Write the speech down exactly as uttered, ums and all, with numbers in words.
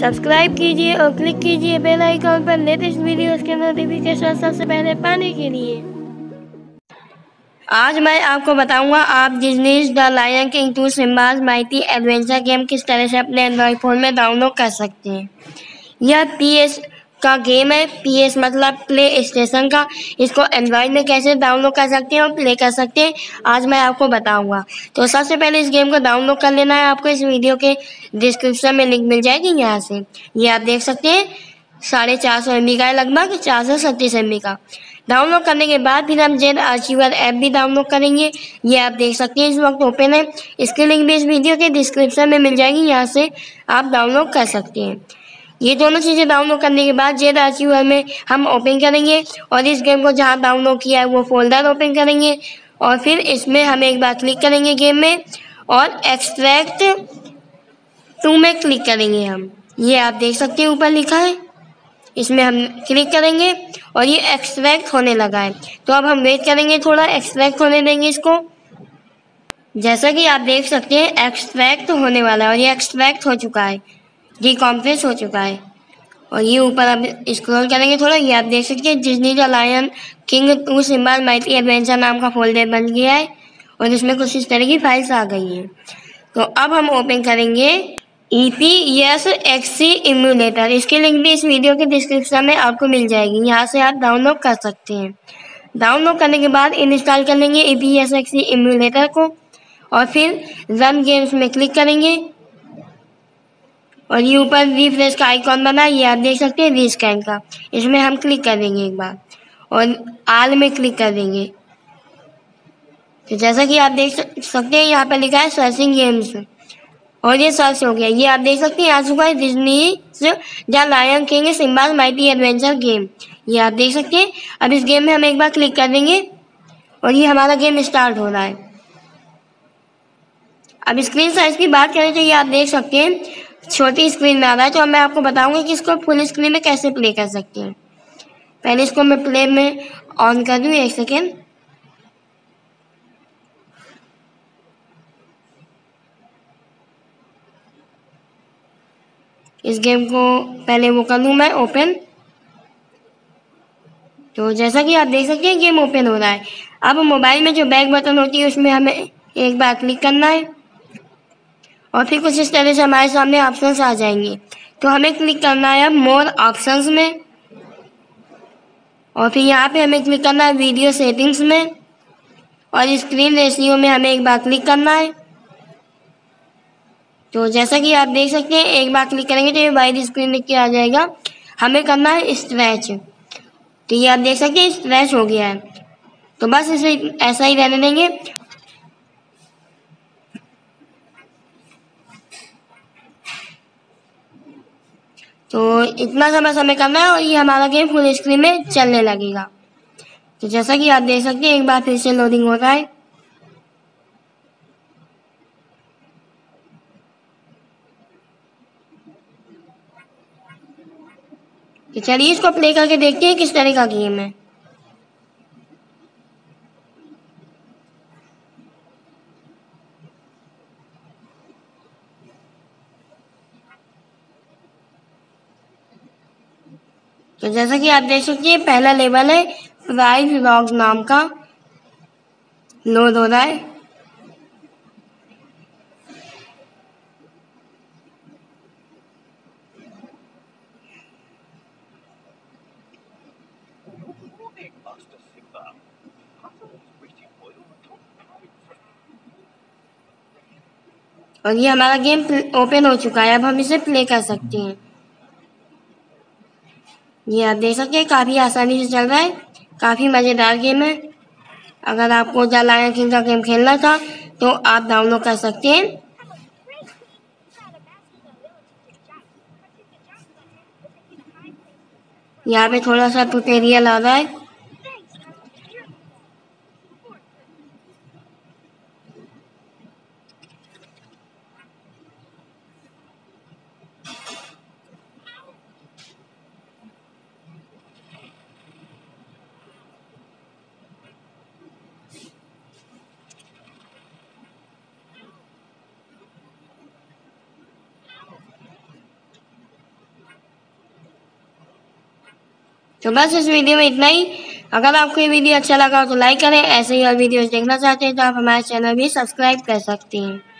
Subscribe कीजिए और click कीजिए बेल आइकॉन पर लेटेस्ट वीडियोस के नोटिफिकेशन सबसे पहले पाने के लिए। आज मैं आपको बताऊंगा आप Disney's the lion King two Simba's Mighty adventure game किस तरह से अपने एंड्रॉयड फ़ोन में डाउनलोड कर सकते हैं। यह पीएस का गेम है। पीएस मतलब प्ले स्टेशन का। इसको एंड्रॉयड में कैसे डाउनलोड कर सकते हैं और प्ले कर सकते हैं आज मैं आपको बताऊंगा। तो सबसे पहले इस गेम को डाउनलोड कर लेना है आपको। इस वीडियो के डिस्क्रिप्शन में लिंक मिल जाएगी। यहाँ से ये यह आप देख सकते हैं साढ़े चार सौ एम बी का है, लगभग चार सौ सत्तीस एम बी का। डाउनलोड करने के बाद फिर हम ZArchiver ऐप भी डाउनलोड करेंगे। ये आप देख सकते हैं इस वक्त ओपन है। इसकी लिंक भी इस वीडियो के डिस्क्रिप्शन में मिल जाएगी। यहाँ से आप डाउनलोड कर सकते हैं। ये दोनों चीज़ें डाउनलोड करने के बाद ZArchiver में हम ओपन करेंगे और इस गेम को जहाँ डाउनलोड किया है वो फोल्डर ओपन करेंगे और फिर इसमें हम एक बार क्लिक करेंगे गेम में और एक्सट्रैक्ट टू में क्लिक करेंगे हम। ये आप देख सकते हैं ऊपर लिखा है, इसमें हम क्लिक करेंगे और ये एक्सट्रैक्ट होने लगा है। तो अब हम वेट करेंगे, थोड़ा एक्सट्रैक्ट होने देंगे इसको। जैसा कि आप देख सकते हैं एक्सट्रैक्ट होने वाला है और ये एक्सट्रैक्ट हो चुका है, डीकम्प्रेस हो चुका है। और ये ऊपर अब स्क्रॉल करेंगे थोड़ा, ये आप देख सकते हैं Disney the lion King two Simba's Mighty adventure नाम का फोल्डर बन गया है और इसमें कुछ इस तरह की फाइल्स आ गई हैं। तो अब हम ओपन करेंगे ePSXe इम्यूलेटर। इसकी लिंक भी इस वीडियो के डिस्क्रिप्शन में आपको मिल जाएगी। यहाँ से आप डाउनलोड कर सकते हैं। डाउनलोड करने के बाद इंस्टॉल कर लेंगे ePSXe इम्यूलेटर को और फिर रन गेम्स में क्लिक करेंगे और ये ऊपर रिफ्रेश का आइकॉन बना, ये आप देख सकते हैं रीस्कैन का। इसमें हम क्लिक कर देंगे एक बार और आल में क्लिक कर देंगे। तो जैसा कि आप देख सकते हैं यहाँ पर लिखा है सर्चिंग गेम्स और ये सर्च हो गया। ये आप देख सकते हैं आ चुका है Disney's the lion King Simba's Mighty adventure game. ये आप देख सकते हैं। अब इस गेम में हम एक बार क्लिक कर देंगे और ये हमारा गेम स्टार्ट हो रहा है। अब स्क्रीन साइज की बात करें तो ये आप देख सकते हैं छोटी स्क्रीन में आ रहा है। तो मैं आपको बताऊंगा कि इसको फुल स्क्रीन में कैसे प्ले कर सकते हैं। पहले इसको मैं प्ले में ऑन कर दूँ, एक सेकेंड। इस गेम को पहले वो कर लूँ मैं ओपन। तो जैसा कि आप देख सकते हैं गेम ओपन हो रहा है। अब मोबाइल में जो बैक बटन होती है उसमें हमें एक बार क्लिक करना है और फिर कुछ इस तरह से हमारे सामने ऑप्शंस आ जाएंगे। तो हमें क्लिक करना है अब मोर ऑप्शंस में और फिर यहाँ पे हमें क्लिक करना है वीडियो सेटिंग्स में और स्क्रीन रेशियो में हमें एक बार क्लिक करना है। तो जैसा कि आप देख सकते हैं एक बार क्लिक करेंगे तो ये वाइड स्क्रीन दिख के आ जाएगा। हमें करना है स्ट्रेच। तो ये आप देख सकते हैं स्ट्रेच हो गया है। तो बस इसे ऐसा ही रहने देंगे। तो इतना सा बस हमें करना है और ये हमारा गेम फुल स्क्रीन में चलने लगेगा। तो जैसा कि आप देख सकते हैं एक बार फिर से लोडिंग हो रहा है। तो चलिए इसको प्ले करके देखते हैं किस तरह का गेम है। तो जैसा कि आप देख सकते हैं पहला लेवल है प्राइड रॉक्स नाम का, लोड हो रहा है। और ये हमारा गेम ओपन हो चुका है। अब हम इसे प्ले कर सकते हैं। ये आप देख सकते हैं काफ़ी आसानी से चल रहा है। काफ़ी मज़ेदार गेम है। अगर आपको द लायन किंग का गेम खेलना था तो आप डाउनलोड कर सकते हैं। यहाँ पे थोड़ा सा ट्यूटोरियल आ रहा है। तो बस इस वीडियो में इतना ही। अगर आपको ये वीडियो अच्छा लगा हो तो लाइक करें। ऐसे ही और वीडियोस देखना चाहते हैं तो आप हमारे चैनल भी सब्सक्राइब कर सकते हैं।